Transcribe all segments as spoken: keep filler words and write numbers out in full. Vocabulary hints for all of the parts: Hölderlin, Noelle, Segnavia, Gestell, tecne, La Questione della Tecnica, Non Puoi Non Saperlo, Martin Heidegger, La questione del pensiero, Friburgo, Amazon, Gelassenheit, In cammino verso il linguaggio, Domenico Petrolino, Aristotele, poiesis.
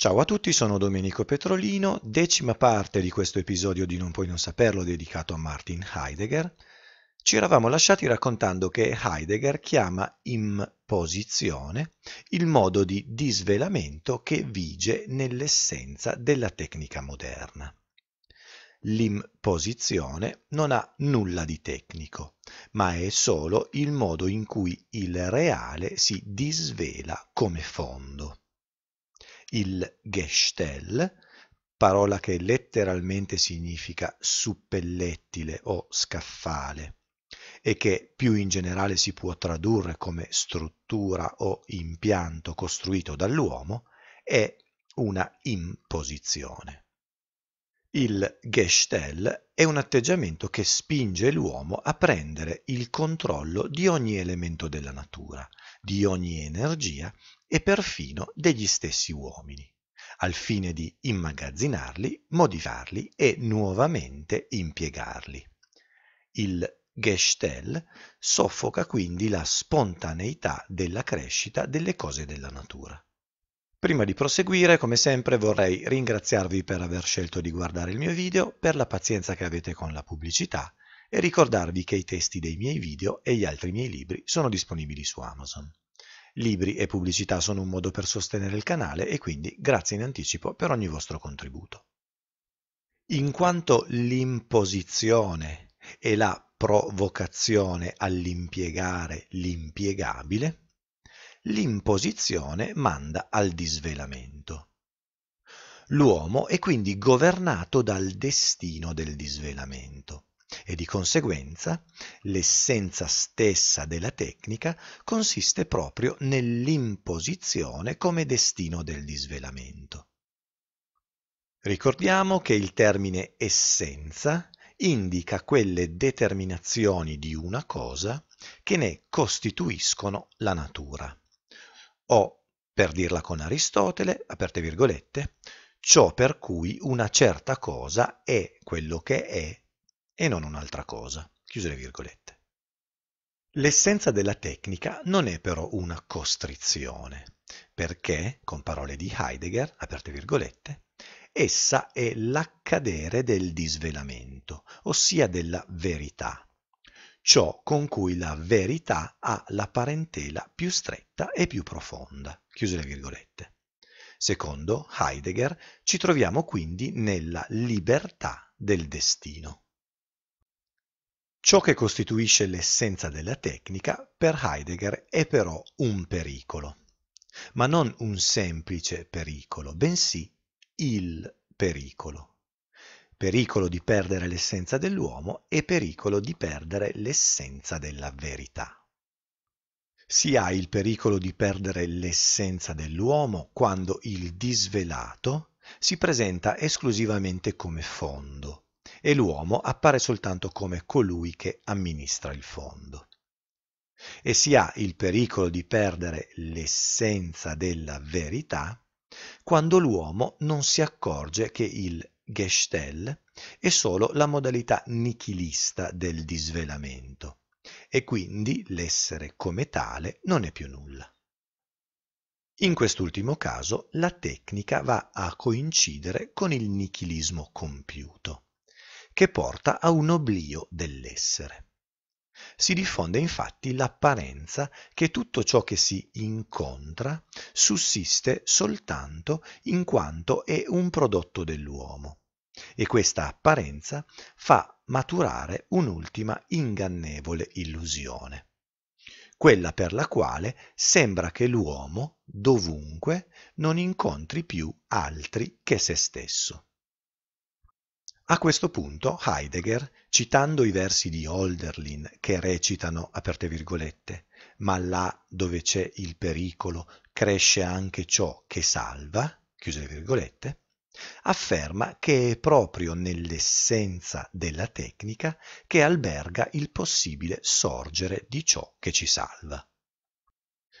Ciao a tutti, sono Domenico Petrolino, decima parte di questo episodio di Non puoi non saperlo dedicato a Martin Heidegger. Ci eravamo lasciati raccontando che Heidegger chiama imposizione il modo di disvelamento che vige nell'essenza della tecnica moderna. L'imposizione non ha nulla di tecnico, ma è solo il modo in cui il reale si disvela come fondo. Il Gestell, parola che letteralmente significa suppellettile o scaffale e che più in generale si può tradurre come struttura o impianto costruito dall'uomo, è una imposizione. Il Gestell è un atteggiamento che spinge l'uomo a prendere il controllo di ogni elemento della natura, di ogni energia e perfino degli stessi uomini, al fine di immagazzinarli, modificarli e nuovamente impiegarli. Il Gestell soffoca quindi la spontaneità della crescita delle cose della natura. Prima di proseguire, come sempre, vorrei ringraziarvi per aver scelto di guardare il mio video, per la pazienza che avete con la pubblicità e ricordarvi che i testi dei miei video e gli altri miei libri sono disponibili su Amazon. Libri e pubblicità sono un modo per sostenere il canale e quindi grazie in anticipo per ogni vostro contributo. In quanto l'imposizione e la provocazione all'impiegare l'impiegabile, l'imposizione manda al disvelamento. L'uomo è quindi governato dal destino del disvelamento. E di conseguenza l'essenza stessa della tecnica consiste proprio nell'imposizione come destino del disvelamento. Ricordiamo che il termine essenza indica quelle determinazioni di una cosa che ne costituiscono la natura, o, per dirla con Aristotele, aperte virgolette, ciò per cui una certa cosa è quello che è e non un'altra cosa, chiuse le virgolette. L'essenza della tecnica non è però una costrizione, perché, con parole di Heidegger, aperte virgolette, essa è l'accadere del disvelamento, ossia della verità, ciò con cui la verità ha la parentela più stretta e più profonda, chiuse le virgolette. Secondo Heidegger, ci troviamo quindi nella libertà del destino. Ciò che costituisce l'essenza della tecnica per Heidegger è però un pericolo, ma non un semplice pericolo, bensì il pericolo. Pericolo di perdere l'essenza dell'uomo e pericolo di perdere l'essenza della verità. Si ha il pericolo di perdere l'essenza dell'uomo quando il disvelato si presenta esclusivamente come fondo, e l'uomo appare soltanto come colui che amministra il fondo. E si ha il pericolo di perdere l'essenza della verità quando l'uomo non si accorge che il Gestell è solo la modalità nichilista del disvelamento e quindi l'essere come tale non è più nulla. In quest'ultimo caso la tecnica va a coincidere con il nichilismo compiuto, che porta a un oblio dell'essere. Si diffonde infatti l'apparenza che tutto ciò che si incontra sussiste soltanto in quanto è un prodotto dell'uomo, e questa apparenza fa maturare un'ultima ingannevole illusione, quella per la quale sembra che l'uomo, dovunque, non incontri più altri che se stesso. A questo punto Heidegger, citando i versi di Hölderlin che recitano, aperte virgolette, ma là dove c'è il pericolo cresce anche ciò che salva, chiuse le virgolette, afferma che è proprio nell'essenza della tecnica che alberga il possibile sorgere di ciò che ci salva.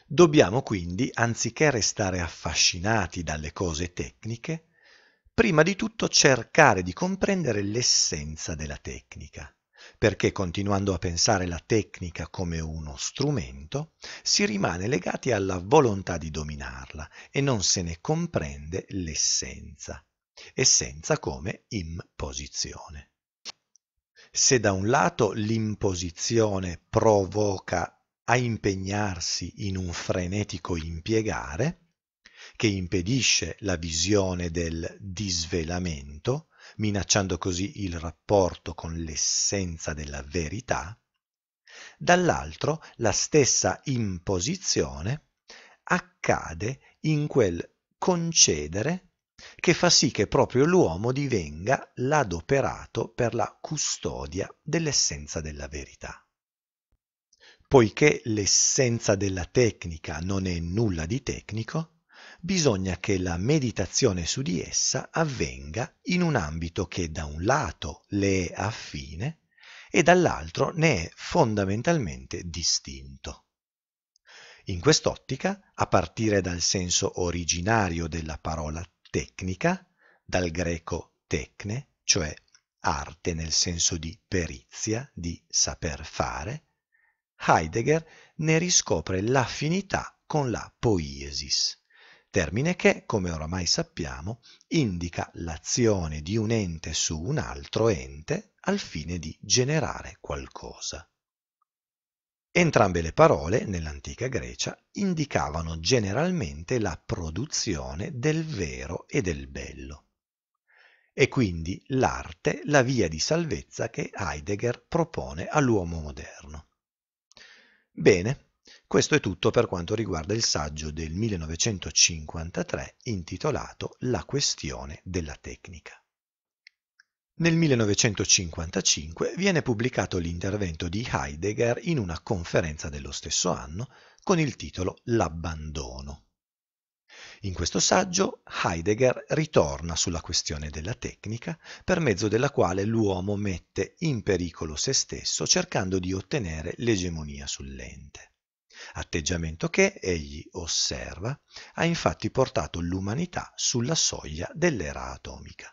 Dobbiamo quindi, anziché restare affascinati dalle cose tecniche, prima di tutto cercare di comprendere l'essenza della tecnica, perché continuando a pensare la tecnica come uno strumento, si rimane legati alla volontà di dominarla e non se ne comprende l'essenza, essenza come imposizione. Se da un lato l'imposizione provoca a impegnarsi in un frenetico impiegare, che impedisce la visione del disvelamento, minacciando così il rapporto con l'essenza della verità, dall'altro la stessa imposizione accade in quel concedere che fa sì che proprio l'uomo divenga l'adoperato per la custodia dell'essenza della verità. Poiché l'essenza della tecnica non è nulla di tecnico, bisogna che la meditazione su di essa avvenga in un ambito che da un lato le è affine e dall'altro ne è fondamentalmente distinto. In quest'ottica, a partire dal senso originario della parola tecnica, dal greco tecne, cioè arte nel senso di perizia, di saper fare, Heidegger ne riscopre l'affinità con la poiesis, termine che, come oramai sappiamo, indica l'azione di un ente su un altro ente al fine di generare qualcosa. Entrambe le parole, nell'antica Grecia, indicavano generalmente la produzione del vero e del bello. E quindi l'arte la via di salvezza che Heidegger propone all'uomo moderno. Bene, questo è tutto per quanto riguarda il saggio del millenovecentocinquantatré intitolato La questione della tecnica. Nel millenovecentocinquantacinque viene pubblicato l'intervento di Heidegger in una conferenza dello stesso anno con il titolo L'abbandono. In questo saggio Heidegger ritorna sulla questione della tecnica, per mezzo della quale l'uomo mette in pericolo se stesso cercando di ottenere l'egemonia sull'ente. Atteggiamento che, egli osserva, ha infatti portato l'umanità sulla soglia dell'era atomica.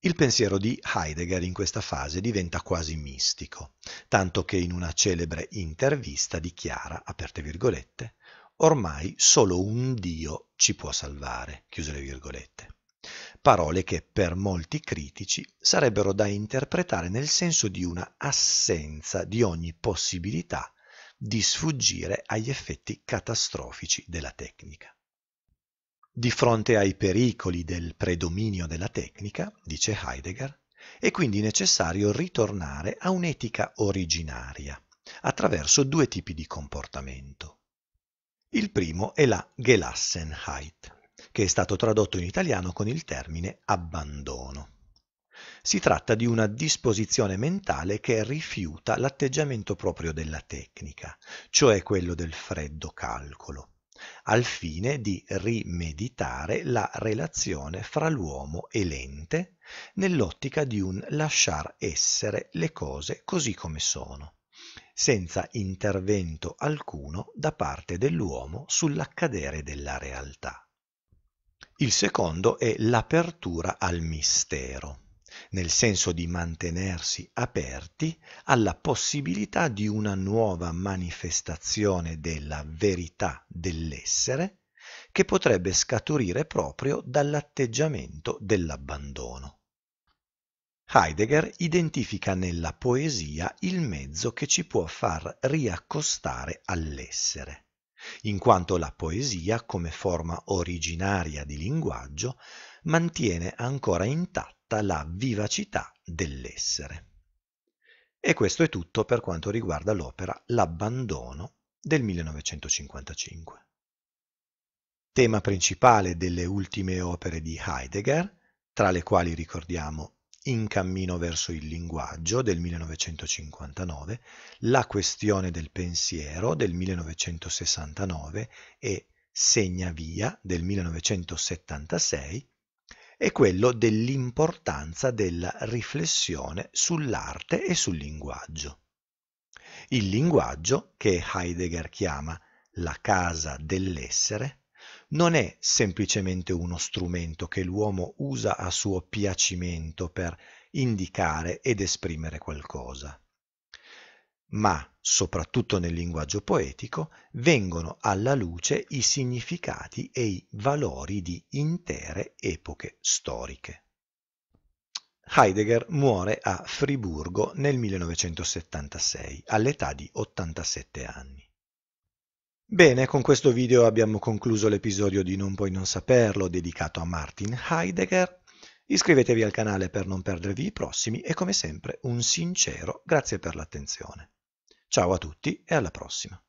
Il pensiero di Heidegger in questa fase diventa quasi mistico, tanto che in una celebre intervista dichiara, aperte virgolette, ormai solo un Dio ci può salvare, chiuse le virgolette. Parole che per molti critici sarebbero da interpretare nel senso di una assenza di ogni possibilità di sfuggire agli effetti catastrofici della tecnica. Di fronte ai pericoli del predominio della tecnica, dice Heidegger, è quindi necessario ritornare a un'etica originaria, attraverso due tipi di comportamento. Il primo è la Gelassenheit, che è stato tradotto in italiano con il termine abbandono. Si tratta di una disposizione mentale che rifiuta l'atteggiamento proprio della tecnica, cioè quello del freddo calcolo, al fine di rimeditare la relazione fra l'uomo e l'ente nell'ottica di un lasciar essere le cose così come sono, senza intervento alcuno da parte dell'uomo sull'accadere della realtà. Il secondo è l'apertura al mistero, nel senso di mantenersi aperti alla possibilità di una nuova manifestazione della verità dell'essere che potrebbe scaturire proprio dall'atteggiamento dell'abbandono. Heidegger identifica nella poesia il mezzo che ci può far riaccostare all'essere, in quanto la poesia, come forma originaria di linguaggio, mantiene ancora intatta la vivacità dell'essere. E questo è tutto per quanto riguarda l'opera L'abbandono del millenovecentocinquantacinque. Tema principale delle ultime opere di Heidegger, tra le quali ricordiamo In cammino verso il linguaggio del millenovecentocinquantanove, La questione del pensiero del millenovecentosessantanove e Segnavia del millenovecentosettantasei, è quello dell'importanza della riflessione sull'arte e sul linguaggio. Il linguaggio, che Heidegger chiama la casa dell'essere, non è semplicemente uno strumento che l'uomo usa a suo piacimento per indicare ed esprimere qualcosa. Ma, soprattutto nel linguaggio poetico, vengono alla luce i significati e i valori di intere epoche storiche. Heidegger muore a Friburgo nel millenovecentosettantasei, all'età di ottantasette anni. Bene, con questo video abbiamo concluso l'episodio di Non puoi non saperlo, dedicato a Martin Heidegger. Iscrivetevi al canale per non perdervi i prossimi e, come sempre, un sincero grazie per l'attenzione. Ciao a tutti e alla prossima.